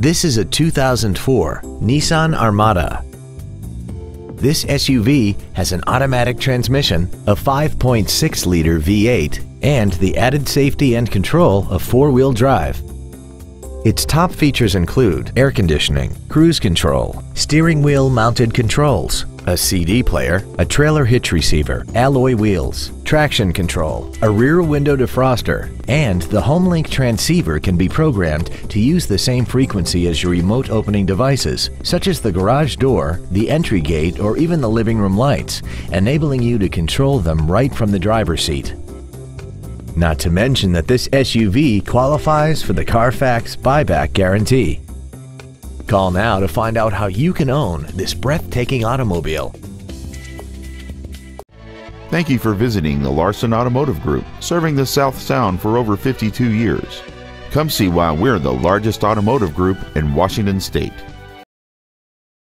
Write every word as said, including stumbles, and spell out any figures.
This is a two thousand four Nissan Armada. This S U V has an automatic transmission, a five point six liter V eight, and the added safety and control of four-wheel drive. Its top features include air conditioning, cruise control, steering wheel mounted controls, a C D player, a trailer hitch receiver, alloy wheels, traction control, a rear window defroster, and the Homelink transceiver can be programmed to use the same frequency as your remote opening devices, such as the garage door, the entry gate, or even the living room lights, enabling you to control them right from the driver's seat. Not to mention that this S U V qualifies for the Carfax buyback guarantee. Call now to find out how you can own this breathtaking automobile. Thank you for visiting the Larson Automotive Group, serving the South Sound for over fifty-two years. Come see why we're the largest automotive group in Washington State.